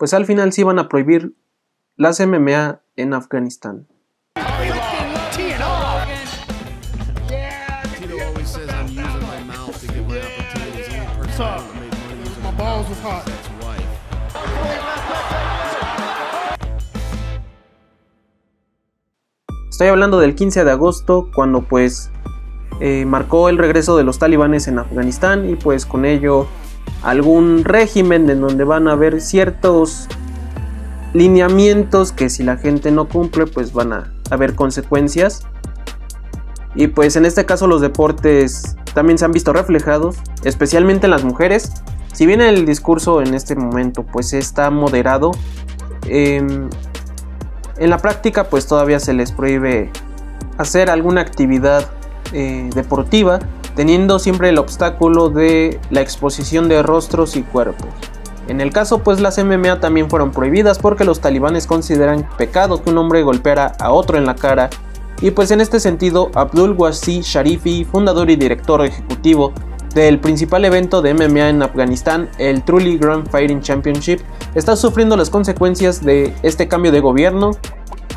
pues al final sí iban a prohibir las MMA en Afganistán. Estoy hablando del 15 de agosto cuando pues marcó el regreso de los talibanes en Afganistán y pues con ello algún régimen en donde van a haber ciertos lineamientos que si la gente no cumple pues van a haber consecuencias. Y pues en este caso los deportes también se han visto reflejados, especialmente en las mujeres. Si bien el discurso en este momento pues está moderado, en la práctica pues todavía se les prohíbe hacer alguna actividad deportiva, teniendo siempre el obstáculo de la exposición de rostros y cuerpos. En el caso pues las MMA también fueron prohibidas porque los talibanes consideran pecado que un hombre golpeara a otro en la cara. Y pues en este sentido, Abdul Wasi Sharifi, fundador y director ejecutivo del principal evento de MMA en Afganistán, el Truly Grand Fighting Championship, está sufriendo las consecuencias de este cambio de gobierno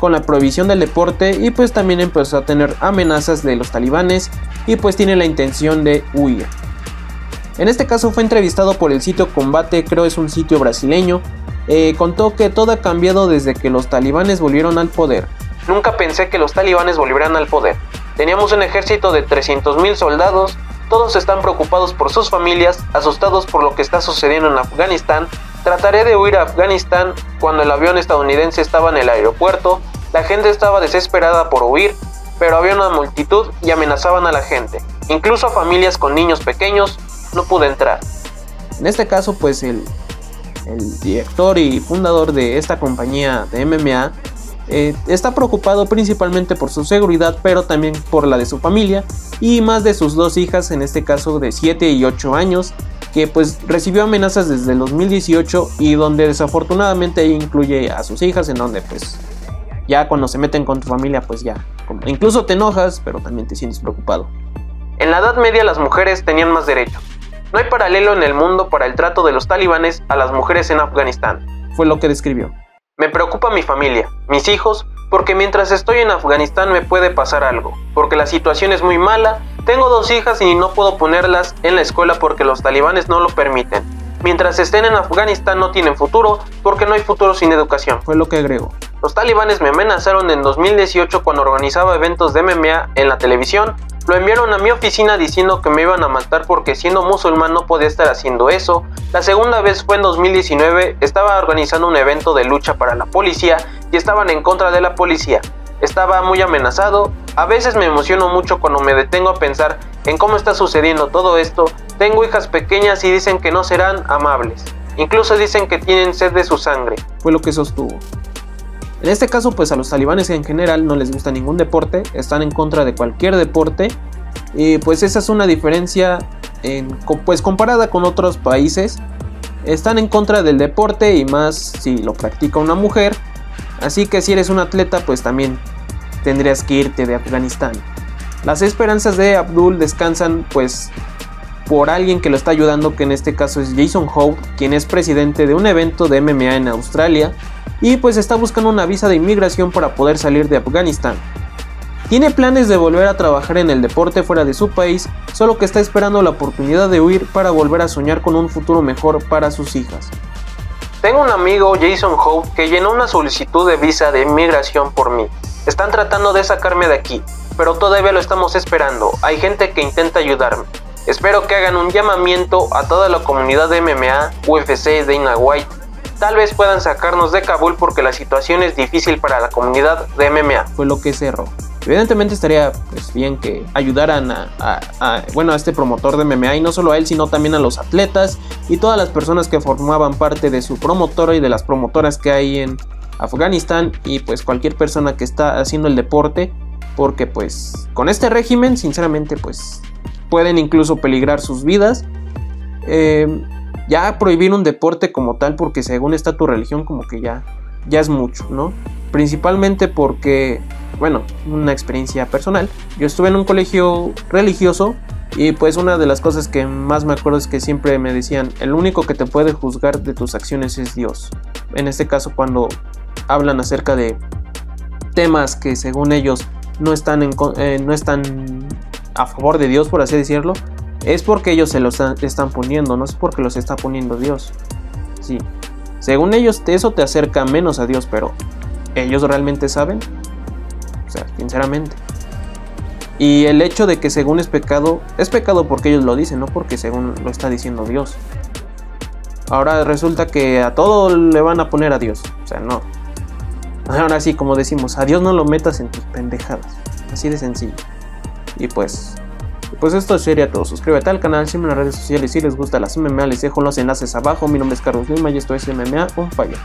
con la prohibición del deporte y pues también empezó a tener amenazas de los talibanes y pues tiene la intención de huir. En este caso fue entrevistado por el sitio Combate, creo es un sitio brasileño, contó que todo ha cambiado desde que los talibanes volvieron al poder. Nunca pensé que los talibanes volvieran al poder. Teníamos un ejército de 300.000 soldados, todos están preocupados por sus familias, asustados por lo que está sucediendo en Afganistán. Trataré de huir a Afganistán cuando el avión estadounidense estaba en el aeropuerto. La gente estaba desesperada por huir, pero había una multitud y amenazaban a la gente, incluso a familias con niños pequeños. No pude entrar. En este caso, pues el director y fundador de esta compañía de MMA está preocupado principalmente por su seguridad, pero también por la de su familia y más de sus dos hijas, en este caso de 7 y 8 años, que pues recibió amenazas desde el 2018 y donde desafortunadamente incluye a sus hijas, en donde pues ya cuando se meten con tu familia pues ya incluso te enojas, pero también te sientes preocupado. En la Edad Media las mujeres tenían más derechos. No hay paralelo en el mundo para el trato de los talibanes a las mujeres en Afganistán, fue lo que describió. Me preocupa mi familia, mis hijos, porque mientras estoy en Afganistán me puede pasar algo, porque la situación es muy mala, tengo dos hijas y no puedo ponerlas en la escuela porque los talibanes no lo permiten. Mientras estén en Afganistán no tienen futuro, porque no hay futuro sin educación, fue lo que agregó. Los talibanes me amenazaron en 2018 cuando organizaba eventos de MMA en la televisión, lo enviaron a mi oficina diciendo que me iban a matar porque siendo musulmán no podía estar haciendo eso. La segunda vez fue en 2019, estaba organizando un evento de lucha para la policía y estaban en contra de la policía. Estaba muy amenazado, a veces me emociono mucho cuando me detengo a pensar en cómo está sucediendo todo esto. Tengo hijas pequeñas y dicen que no serán amables, incluso dicen que tienen sed de su sangre, fue lo que sostuvo. En este caso pues a los talibanes en general no les gusta ningún deporte, están en contra de cualquier deporte y pues esa es una diferencia pues comparada con otros países. Están en contra del deporte y más si lo practica una mujer, así que si eres un atleta pues también tendrías que irte de Afganistán. Las esperanzas de Abdul descansan pues por alguien que lo está ayudando, que en este caso es Jason Hope, quien es presidente de un evento de MMA en Australia. Y pues está buscando una visa de inmigración para poder salir de Afganistán. Tiene planes de volver a trabajar en el deporte fuera de su país, solo que está esperando la oportunidad de huir para volver a soñar con un futuro mejor para sus hijas. Tengo un amigo, Jason Hope, que llenó una solicitud de visa de inmigración por mí. Están tratando de sacarme de aquí, pero todavía lo estamos esperando. Hay gente que intenta ayudarme. Espero que hagan un llamamiento a toda la comunidad de MMA, UFC, Dana White. Tal vez puedan sacarnos de Kabul porque la situación es difícil para la comunidad de MMA, fue lo que cerró. Evidentemente estaría pues bien que ayudaran a este promotor de MMA, y no solo a él sino también a los atletas y todas las personas que formaban parte de su promotora y de las promotoras que hay en Afganistán, y pues cualquier persona que está haciendo el deporte, porque pues con este régimen sinceramente pues pueden incluso peligrar sus vidas. Ya prohibir un deporte como tal porque según está tu religión como que ya es mucho, ¿no? Principalmente porque, bueno, una experiencia personal. Yo estuve en un colegio religioso y pues una de las cosas que más me acuerdo es que siempre me decían: el único que te puede juzgar de tus acciones es Dios. en este caso cuando hablan acerca de temas que según ellos no están, no están a favor de Dios, por así decirlo, es porque ellos se los están poniendo, no es porque los está poniendo Dios. Sí, según ellos eso te acerca menos a Dios, pero ¿ellos realmente saben? O sea, sinceramente. Y el hecho de que según es pecado porque ellos lo dicen, no porque según lo está diciendo Dios. Ahora resulta que a todo le van a poner a Dios, o sea, no. Ahora sí, como decimos, a Dios no lo metas en tus pendejadas, así de sencillo. Y pues esto sería todo. Suscríbete al canal, sígueme en las redes sociales. Si les gusta las MMA, les dejo los enlaces abajo. Mi nombre es Carlos Lima y esto es MMA on Fire.